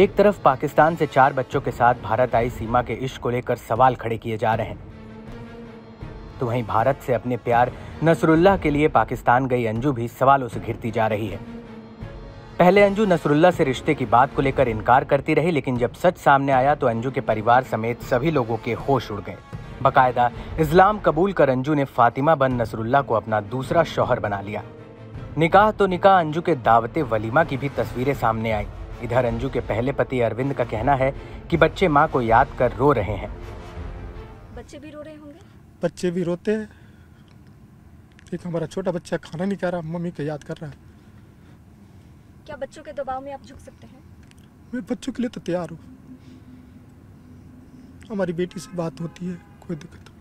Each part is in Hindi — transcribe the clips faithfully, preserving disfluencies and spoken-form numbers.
एक तरफ पाकिस्तान से चार बच्चों के साथ भारत आई सीमा के इश्क को लेकर सवाल खड़े किए जा रहे हैं, तो वहीं भारत से अपने प्यार नसरुल्लाह के लिए पाकिस्तान गई अंजू भी सवालों से घिरती जा रही है। पहले अंजू नसरुल्लाह से रिश्ते की बात को लेकर इनकार करती रही, लेकिन जब सच सामने आया तो अंजू के परिवार समेत सभी लोगों के होश उड़ गए। बाकायदा इस्लाम कबूल कर अंजू ने फातिमा बन नसरुल्लाह को अपना दूसरा शौहर बना लिया। निकाह तो निकाह, अंजू के दावते वलीमा की भी तस्वीरें सामने आई। इधर अंजू के पहले पति अरविंद का कहना है कि बच्चे माँ को याद कर रो रहे हैं। बच्चे भी रो रहे होंगे? बच्चे भी रोते हैं। एक हमारा छोटा बच्चा खाना नहीं खा रहा, मम्मी को याद कर रहा है। क्या बच्चों के दबाव में आप झुक सकते हैं? मैं बच्चों के लिए तो तैयार हूँ। हमारी बेटी से बात होती है, कोई दिक्कत।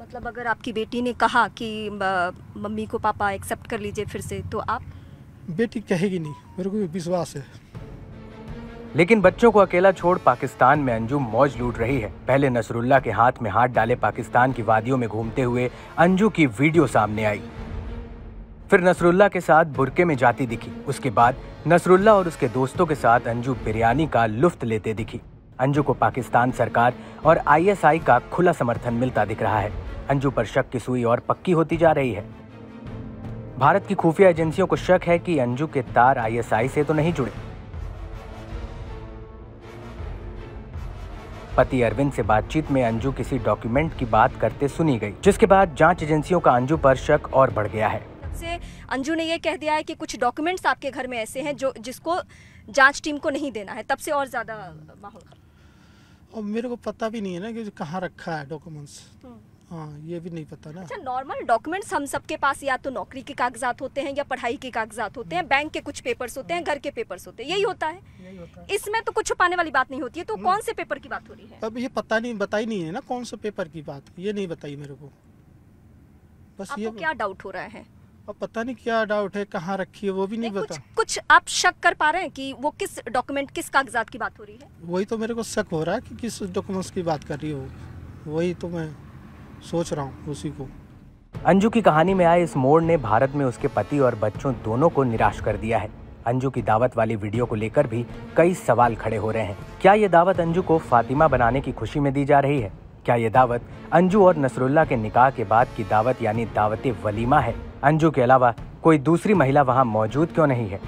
मतलब अगर आपकी बेटी ने कहा कि मम्मी को पापा एक्सेप्ट कर लीजिए फिर से, तो आप? बेटी कहेगी नहीं, मेरे को विश्वास है। लेकिन बच्चों को अकेला छोड़ पाकिस्तान में अंजू मौज लूट रही है। पहले नसरुल्लाह के हाथ में हाथ डाले पाकिस्तान की वादियों में घूमते हुए अंजू की वीडियो सामने आई, फिर नसरुल्लाह के साथ बुरके में जाती दिखी। उसके बाद नसरुल्लाह और उसके दोस्तों के साथ अंजू बिरयानी का लुफ्त लेते दिखी। अंजू को पाकिस्तान सरकार और आई एस आई का खुला समर्थन मिलता दिख रहा है। अंजू पर शक की सुई और पक्की होती जा रही है। भारत की खुफिया एजेंसियों को शक है कि अंजू के तार आई एस आई से तो नहीं जुड़े। पति अरविंद से बातचीत में अंजू किसी डॉक्यूमेंट की बात करते सुनी गई, जिसके बाद जांच एजेंसियों का अंजू पर शक और बढ़ गया है। से अंजू ने यह कह दिया है कि कुछ डॉक्यूमेंट्स आपके घर में ऐसे हैं जो जिसको जांच टीम को नहीं देना है, तब से और ज्यादा माहौल। अब मेरे को पता भी नहीं है ना कि कहाँ रखा है डॉक्यूमेंट्स। हाँ, ये भी नहीं पता ना। अच्छा, नॉर्मल डॉक्यूमेंट्स हम सबके पास या तो नौकरी के कागजात होते हैं या पढ़ाई के कागजात होते हैं, बैंक के कुछ पेपर्स होते हैं, घर के पेपर्स होते हैं, यही होता है, है। इसमें तो कुछ छुपाने वाली बात नहीं होती है, तो कौन से पेपर की बात हो रही है? अब ये पता नहीं, बताई नहीं है ना कौन से पेपर की बात, ये नहीं बताई मेरे को। बस ये क्या डाउट हो रहा है? अब पता नहीं क्या डाउट है, कहाँ रखी है वो भी नहीं पता। कुछ, कुछ आप शक कर पा रहे हैं कि वो किस डॉक्यूमेंट, किस कागजात की बात हो रही है? वही तो मेरे को शक हो रहा है कि किस डॉक्यूमेंट्स की बात कर रही हो, वही तो मैं सोच रहा हूँ उसी को। अंजू की कहानी में आए इस मोड़ ने भारत में उसके पति और बच्चों दोनों को निराश कर दिया है। अंजू की दावत वाली वीडियो को लेकर भी कई सवाल खड़े हो रहे हैं। क्या ये दावत अंजू को फातिमा बनाने की खुशी में दी जा रही है? क्या ये दावत अंजू और नसरुल्लाह के निकाह के बाद की दावत यानी दावत वलीमा है? अंजू के अलावा कोई दूसरी महिला वहां मौजूद क्यों नहीं है?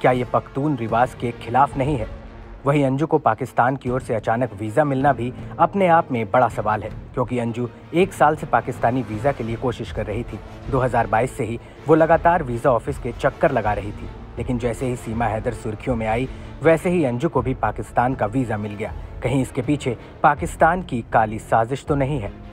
क्या ये पख्तून रिवाज के खिलाफ नहीं है? वहीं अंजू को पाकिस्तान की ओर से अचानक वीज़ा मिलना भी अपने आप में बड़ा सवाल है, क्योंकि अंजू एक साल से पाकिस्तानी वीज़ा के लिए कोशिश कर रही थी। दो हज़ार बाईस से ही वो लगातार वीज़ा ऑफिस के चक्कर लगा रही थी, लेकिन जैसे ही सीमा हैदर सुर्खियों में आई वैसे ही अंजू को भी पाकिस्तान का वीज़ा मिल गया। कहीं इसके पीछे पाकिस्तान की काली साजिश तो नहीं है?